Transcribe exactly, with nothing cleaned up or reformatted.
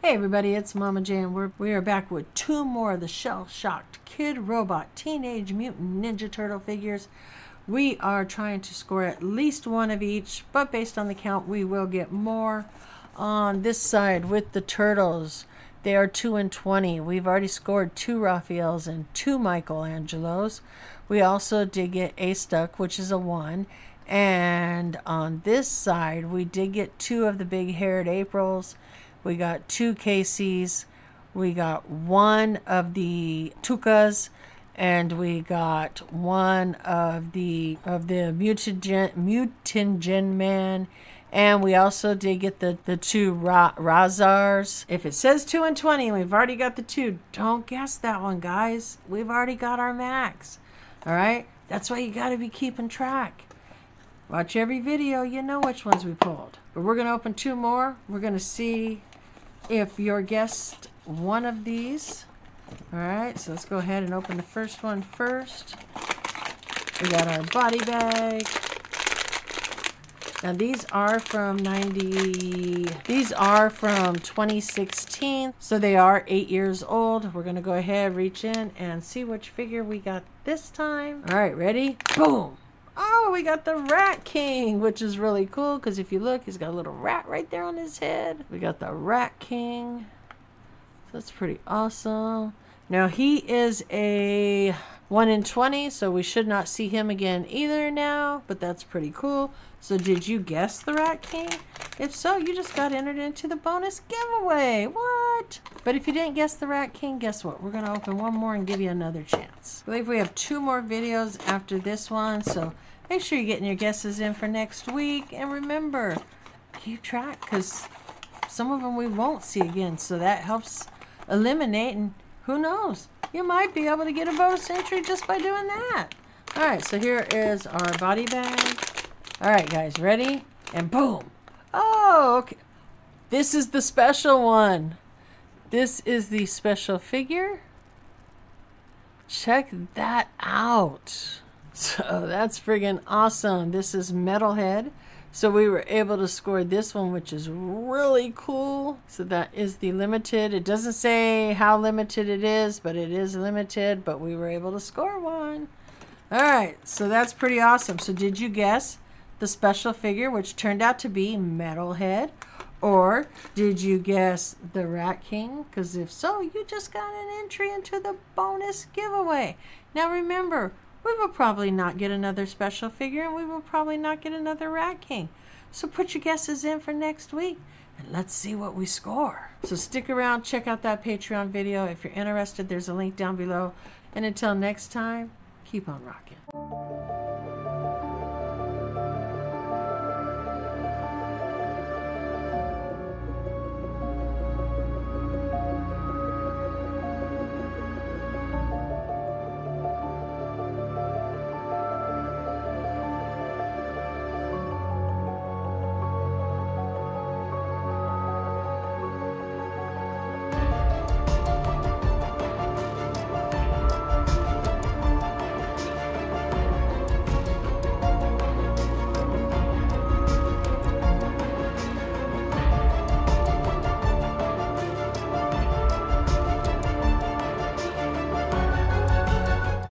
Hey everybody, it's Mama J and we're, we are back with two more of the Shell Shocked Kid Robot Teenage Mutant Ninja Turtle figures. We are trying to score at least one of each, but based on the count we will get more. On this side with the turtles, they are two and twenty. We've already scored two Raphaels and two Michelangelos. We also did get a Stuck, which is a one. And on this side we did get two of the big haired Aprils. We got two Casey's, we got one of the Tokkas, and we got one of the of the Mutagen, Mutagen Man, and we also did get the, the two Ra Rahzars. If it says two and twenty and we've already got the two, don't guess that one, guys. We've already got our max, all right? That's why you got to be keeping track. Watch every video, you know which ones we pulled. But we're going to open two more. We're going to see if you're guessed one of these. All right, so let's go ahead and open the first one first. We got our body bag. Now these are from ninety, these are from twenty sixteen, so they are eight years old. We're going to go ahead, reach in, and see which figure we got this time. All right, ready? Boom! Oh, we got the Rat King, which is really cool because if you look, he's got a little rat right there on his head. We got the Rat King. So that's pretty awesome. Now, he is a one in twenty, so we should not see him again either now, but that's pretty cool. So did you guess the Rat King? If so, you just got entered into the bonus giveaway. What? But if you didn't guess the Rat King, guess what? We're going to open one more and give you another chance. I believe we have two more videos after this one, so make sure you're getting your guesses in for next week. And remember, keep track because some of them we won't see again, so that helps eliminate, and who knows? You might be able to get a bonus entry just by doing that. All right, so here is our body bag. All right, guys, ready? And boom. Oh, okay. This is the special one. This is the special figure. Check that out. So that's friggin' awesome. This is Metalhead. So we were able to score this one, which is really cool. So that is the limited. It doesn't say how limited it is, but it is limited, but we were able to score one. All right, so that's pretty awesome. So did you guess the special figure, which turned out to be Metalhead? Or did you guess the Rat King? Because if so, you just got an entry into the bonus giveaway. Now remember, we will probably not get another special figure, and we will probably not get another Rat King. So put your guesses in for next week, and let's see what we score. So stick around, check out that Patreon video. If you're interested, there's a link down below. And until next time, keep on rocking.